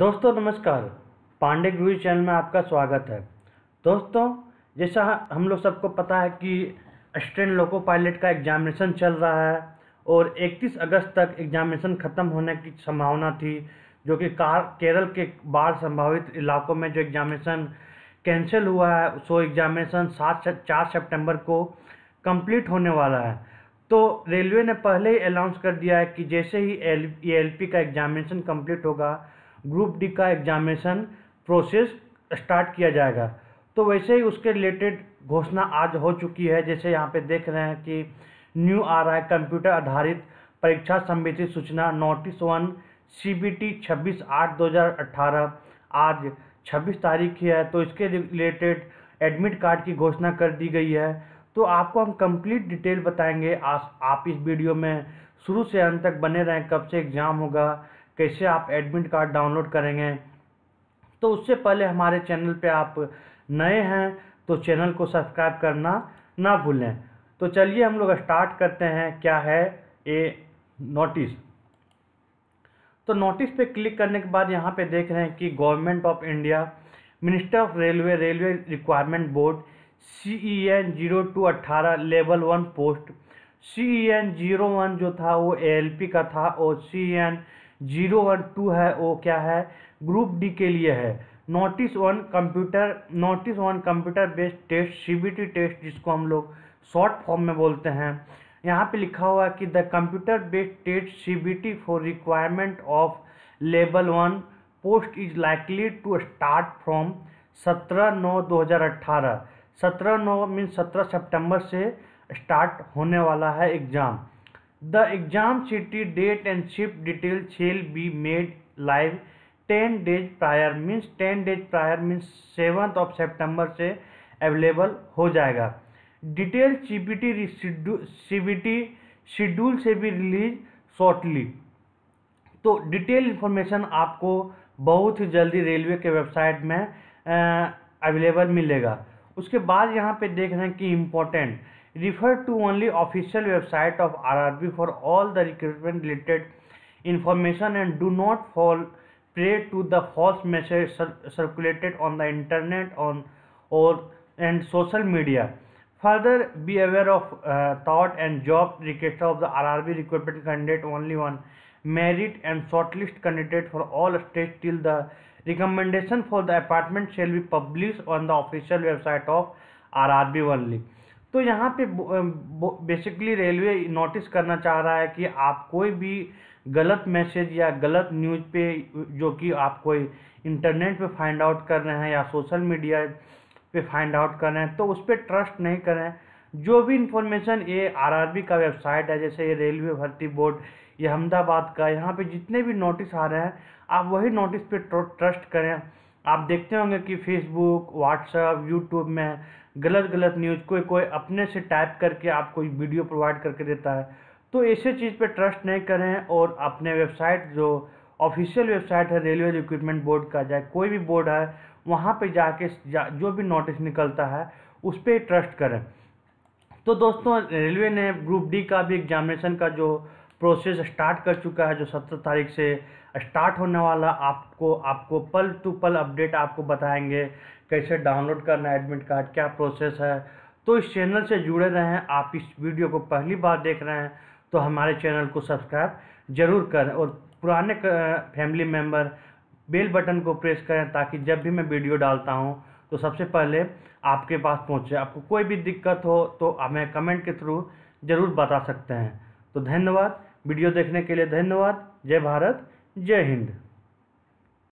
दोस्तों नमस्कार, पांडे गुरु चैनल में आपका स्वागत है। दोस्तों जैसा हम लोग सबको पता है कि असिस्टेंट लोको पायलट का एग्जामिनेशन चल रहा है और 31 अगस्त तक एग्जामिनेशन ख़त्म होने की संभावना थी, जो कि केरल के बाढ़ संभावित इलाकों में जो एग्जामिनेशन कैंसिल हुआ है सो एग्जामिनेशन 4 सितंबर को कंप्लीट होने वाला है। तो रेलवे ने पहले ही अनाउंस कर दिया है कि जैसे ही ELP का एग्जामिनेशन कंप्लीट होगा, ग्रुप डी का एग्जामिनेशन प्रोसेस स्टार्ट किया जाएगा। तो वैसे ही उसके रिलेटेड घोषणा आज हो चुकी है। जैसे यहाँ पे देख रहे हैं कि न्यू आ रहा है, कंप्यूटर आधारित परीक्षा संबंधी सूचना नोटिस 1 CBT 26/8/2018 आज 26 तारीख की है। तो इसके रिलेटेड एडमिट कार्ड की घोषणा कर दी गई है। तो आपको हम कंप्लीट डिटेल बताएंगे। आप इस वीडियो में शुरू से अंत तक बने रहें। कब से एग्ज़ाम होगा, कैसे आप एडमिट कार्ड डाउनलोड करेंगे। तो उससे पहले हमारे चैनल पे आप नए हैं तो चैनल को सब्सक्राइब करना ना भूलें। तो चलिए हम लोग स्टार्ट करते हैं। क्या है ये नोटिस। तो नोटिस पे क्लिक करने के बाद यहाँ पे देख रहे हैं कि government of India, minister of railway, railway requirement board, CEN 02/18 level 1 post. CEN 01 जो था वो ALP का था और CEN 012 है वो क्या है, ग्रुप डी के लिए है। Notice 1 computer based test CBT test, जिसको हम लोग शॉर्ट फॉर्म में बोलते हैं। यहाँ पे लिखा हुआ है कि the computer based test CBT for requirement of level 1 post is likely to start from 17/9/2018। 17/9 means 17 सितंबर से स्टार्ट होने वाला है exam. The exam city date and shift detail shall be made live 10 days prior means 10 days prior means 7th of September से available हो जाएगा। Detail CBT schedule से भी release shortly। तो detail information आपको बहुत ही जल्दी रेलवे के वेबसाइट में available मिलेगा। उसके बाद यहाँ पे देख रहे हैं कि important refer to only official website of RRB for all the recruitment related information and do not fall prey to the false message circulated on the internet and social media. Further, be aware of thought and job request of the RRB recruitment candidate only on merit and shortlist candidate for all states till the recommendation for the apartment shall be published on the official website of RRB only। तो यहाँ पे basically railway notice करना चाह रहा है कि आप कोई भी गलत मैसेज या गलत न्यूज़ पे जो कि आप कोई इंटरनेट पे फाइंड आउट कर रहे हैं या सोशल मीडिया पे फाइंड आउट कर रहे हैं, तो उस पर ट्रस्ट नहीं करें। जो भी इंफॉर्मेशन ये RRB का वेबसाइट है, जैसे ये रेलवे भर्ती बोर्ड, ये अहमदाबाद का, यहाँ पर जितने भी नोटिस आ रहे हैं आप वही नोटिस पे ट्रस्ट करें। आप देखते होंगे कि फेसबुक, व्हाट्सएप, यूट्यूब में गलत न्यूज़ कोई अपने से टाइप करके आपको वीडियो प्रोवाइड करके देता है। तो ऐसे चीज़ पे ट्रस्ट नहीं करें और अपने वेबसाइट जो ऑफिशियल वेबसाइट है रेलवे रिक्रूटमेंट बोर्ड का, चाहे कोई भी बोर्ड है, वहाँ पे जाके जो भी नोटिस निकलता है उस पर ट्रस्ट करें। तो दोस्तों रेलवे ने ग्रुप डी का भी एग्जामिनेशन का जो प्रोसेस स्टार्ट कर चुका है, जो 17 तारीख से स्टार्ट होने वाला। आपको पल टू पल अपडेट आपको बताएंगे कैसे डाउनलोड करना है एडमिट कार्ड, क्या प्रोसेस है। तो इस चैनल से जुड़े रहें। आप इस वीडियो को पहली बार देख रहे हैं तो हमारे चैनल को सब्सक्राइब जरूर करें और पुराने फैमिली मेम्बर बेल बटन को प्रेस करें ताकि जब भी मैं वीडियो डालता हूँ तो सबसे पहले आपके पास पहुँचे। आपको कोई भी दिक्कत हो तो हमें कमेंट के थ्रू ज़रूर बता सकते हैं। तो धन्यवाद, वीडियो देखने के लिए धन्यवाद। जय भारत, जय हिंद।